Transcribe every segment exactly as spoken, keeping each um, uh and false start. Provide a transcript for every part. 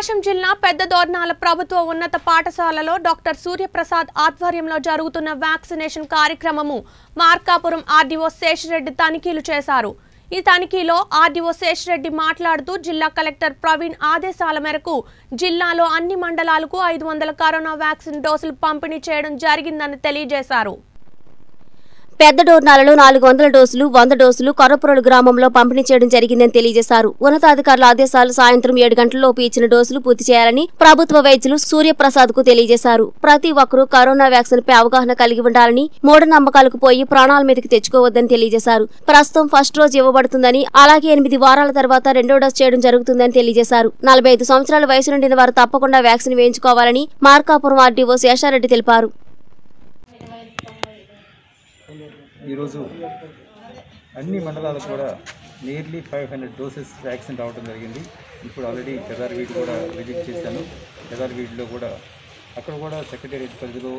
వశం జిల్లా పెద్దదోర్నాల ప్రభుత్వ ఉన్నత పాఠశాలలో డాక్టర్ సూర్యప్రసాద్ ఆద్వార్యంలో జరుగుతున్న వాక్సినేషన్ కార్యక్రమము మార్కాపురం ఆర్డీఓ శేషి రెడ్డి తనిఖీలు చేశారు। ఈ తనిఖీలో ఆర్డీఓ శేషి రెడ్డి మాట్లాడుతూ జిల్లా కలెక్టర్ ప్రవీణ్ ఆదేశాల మేరకు జిల్లాలో అన్ని మండలాలకు ఐదు వందల కరోనా వ్యాక్సిన్ డోసులు పంపిణీ చేయడం జరిగిందని తెలియజేశారు। పెద్దడోర్నాలలో నాలుగు వందల డోసులు వంద డోసులు కరపురలు గ్రామంలో పంపిణీ చేయడం జరిగిందని తెలియజేశారు। ఉన్నతాధికారుల ఆదేశాలు సాయంత్రం ఏడు గంటలలోపు ఇచ్చిన డోసులు పూర్తి చేయాలని ప్రభుత్వ వైద్యులు సూర్యప్రసాద్కు తెలియజేశారు। ప్రతి ఒక్కరూ కరోనా వ్యాక్సిన్పై అవగాహన కలిగి ఉండాలని, మూఢనమ్మకాలకు పోయి ప్రాణాల మీదకి తెచ్చుకోవద్దని తెలియజేశారు। ప్రస్తుతం ఫస్ట్ డోస్ ఇవ్వబడుతుందని, అలాగే ఎనిమిది వారాల తర్వాత రెండో డోస్ చేయడం జరుగుతుందని తెలియజేశారు। నలభై ఐదు సంవత్సరాల వయసు నుండిన వారు తప్పకుండా వ్యాక్సిన్ వేయించుకోవాలని మార్కాపురం ఆర్డీఓ శేషారెడ్డి తెలిపారు। अन्नी मंडलालु कूडा nearly five hundred doses vaccine रावडं जरिगिंदी। इप्पुडु ऑलरेडी केदारवीड कूडा विजिट चेशानु। केदारवीड लो कूडा अक्कड कूडा सेक्रटरियेट परिधिलो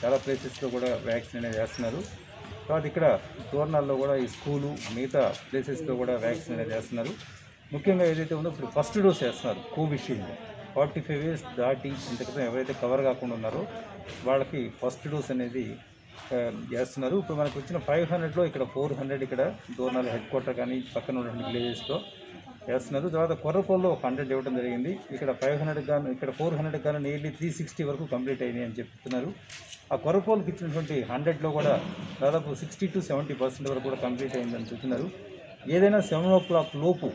चाला प्लेसेस लो कूडा वैक्सीन अनेदी चेस्तुन्नारु। तर्वात इक्कड दोर्नाल्लो कूडा ई स्कूल मिगता प्लेसेस लो कूडा वैक्सीन अनेदी चेस्तुन्नारु। मुख्यंगा एदैते उंदो इप्पुडु फस्ट डोस चेस्तुन्नारु। कोविशील्ड पैंतालीस इयर्स दाटी इंतकंटे एवरैते कवर काकुंडा उन्नारो वाळ्ळकी फस्ट डोस अनेदी ఇప్పుడు మనకు వచ్చిన ఐదు వందల లో ఇక్కడ నాలుగు వందల ఇక్కడ దోర్నాల హెడ్ క్వార్టర్ కానీ పక్కన ఉన్న విలేజెస్ లో చేస్తున్నారు। తర్వాత కొరపల్లో వంద ఇవ్వడం జరిగింది। ఇక్కడ ఐదు వందల గాను ఇక్కడ నాలుగు వందల గాను నియర్లీ మూడు వందల అరవై వరకు కంప్లీట్ అయ్యింది అని చెప్తున్నారు। ఆ కొరపల్కి ఇచ్చినటువంటి వంద లో కూడా దాదాపు అరవై టు ఎనభై శాతం వరకు కూడా కంప్లీట్ అయ్యిందని చెప్తున్నారు। ఏదైనా ఏడు గంటల లోపు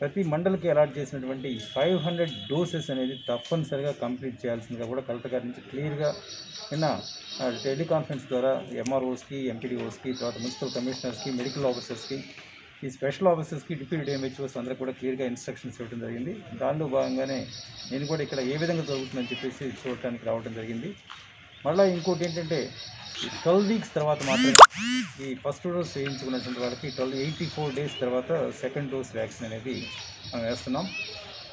ప్రతి మండలకి అలాట్ చేసినటువంటి ఐదు వందల డోసెస్ అనేది తప్పనిసరిగా కంప్లీట్ చేయాల్సిందిగా కూడా కలెక్టర్ గారి నుంచి క్లియర్గా నిన్న టెలికాన్ఫరెన్స్ ద్వారా ఎంఆర్ఓస్కి, ఎంపీడీఓస్కి, తర్వాత మున్సిపల్ కమిషనర్స్కి, మెడికల్ ఆఫీసర్స్కి, ఈ స్పెషల్ ఆఫీసర్స్కి, డిప్యూటీ ఎంహెచ్ఓస్ అందరూ కూడా క్లియర్గా ఇన్స్ట్రక్షన్స్ ఇవ్వడం జరిగింది। దానిలో భాగంగానే నేను కూడా ఇక్కడ ఏ విధంగా జరుగుతుందని చెప్పేసి చూడటానికి రావడం జరిగింది। మళ్ళీ ఇంకోటి ఏంటంటే ట్వెల్వ్ వీక్స్ తర్వాత మాత్రమే ఈ ఫస్ట్ డోస్ వేయించుకున్నటువంటి వాళ్ళకి ట్వెల్వ్ ఎయిటీ ఫోర్ డేస్ తర్వాత సెకండ్ డోస్ వ్యాక్సిన్ అనేది మనం వేస్తున్నాం।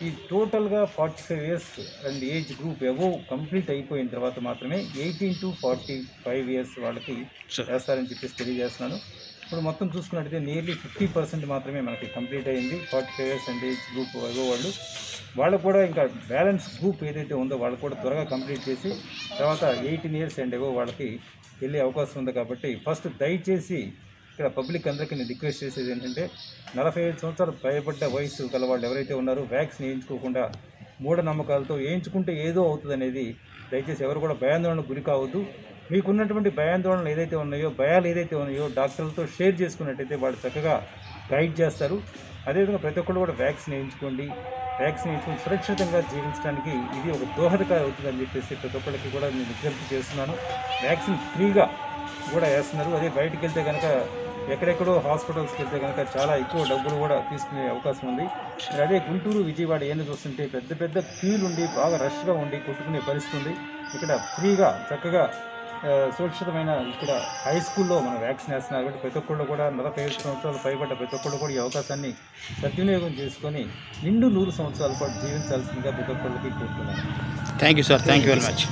ఈ టోటల్గా forty five years and age group above complete అయిపోయిన తర్వాత మాత్రమే eighteen to forty five years వాళ్ళకి వేస్తారని చెప్పేసి తెలియజేస్తున్నాను। ఇప్పుడు మొత్తం చూసుకున్నట్టయితే నియర్లీ ఫిఫ్టీ పర్సెంట్ మాత్రమే మనకి కంప్లీట్ అయ్యింది। Forty five years and age group above వాళ్ళు వాళ్ళకు కూడా ఇంకా బ్యాలెన్స్ గ్రూప్ ఏదైతే ఉందో వాళ్ళు కూడా త్వరగా కంప్లీట్ చేసి తర్వాత ఎయిటీన్ ఇయర్స్ అండ్ ఎబో వాళ్ళకి వెళ్ళే అవకాశం ఉంది। కాబట్టి ఫస్ట్ దయచేసి ఇక్కడ పబ్లిక్ అందరికీ నేను రిక్వెస్ట్ చేసేది ఏంటంటే నలభై ఐదు సంవత్సరాలు భయపడ్డ వయసు గల వాళ్ళు ఎవరైతే ఉన్నారో వ్యాక్సిన్ వేయించుకోకుండా మూఢనమ్మకాలతో వేయించుకుంటే ఏదో అవుతుంది అనేది దయచేసి ఎవరు కూడా భయాందోళనకు గురి కావద్దు। మీకున్నటువంటి భయాందోళనలు ఏదైతే ఉన్నాయో, భయాలు ఏదైతే ఉన్నాయో డాక్టర్లతో షేర్ చేసుకున్నట్టయితే వాళ్ళు చక్కగా గైడ్ చేస్తారు। అదేవిధంగా ప్రతి ఒక్కరు కూడా వ్యాక్సిన్ వేయించుకోండి। వ్యాక్సిన్ వేసుకుని సురక్షితంగా జీవించడానికి ఇది ఒక దోహదకారి అవుతుందని చెప్పేసి ప్రతి ఒక్కరికి కూడా నేను విజ్ఞప్తి చేస్తున్నాను। వ్యాక్సిన్ ఫ్రీగా కూడా వేస్తున్నారు। అదే బయటకు వెళ్తే కనుక ఎక్కడెక్కడో హాస్పిటల్స్కి వెళ్తే కనుక చాలా ఎక్కువ డబ్బులు కూడా తీసుకునే అవకాశం ఉంది। అదే గుంటూరు, విజయవాడ ఏమైనా చూస్తుంటే పెద్ద పెద్ద క్యూలు ఉండి బాగా రష్గా ఉండి కొట్టుకునే పరిస్థితి ఉంది। ఇక్కడ ఫ్రీగా చక్కగా సురక్షితమైన ఇక్కడ హై స్కూల్లో మనం వ్యాక్సిన్ వేస్తున్నాం కాబట్టి ప్రతి ఒక్కళ్ళు కూడా నలభై ఐదు సంవత్సరాలు పైబడ్డ ప్రతి ఒక్కళ్ళు కూడా ఈ అవకాశాన్ని సద్వినియోగం చేసుకొని నిండు నూరు సంవత్సరాల పాటు జీవించాల్సిందిగా ప్రతి ఒక్కళ్ళకి కోరుతున్నాను। Thank you sir, thank you very much.